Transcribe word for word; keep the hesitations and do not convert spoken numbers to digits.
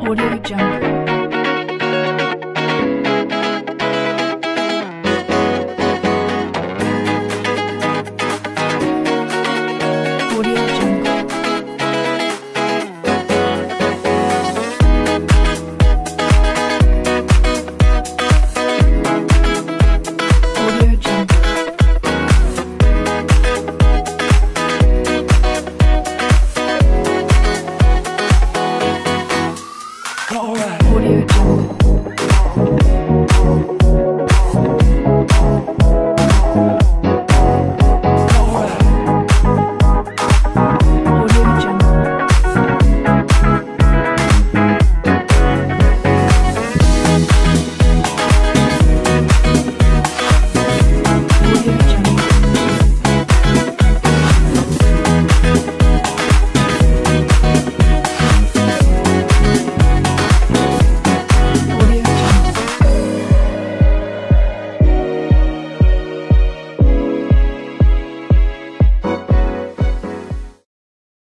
Audio Jungle.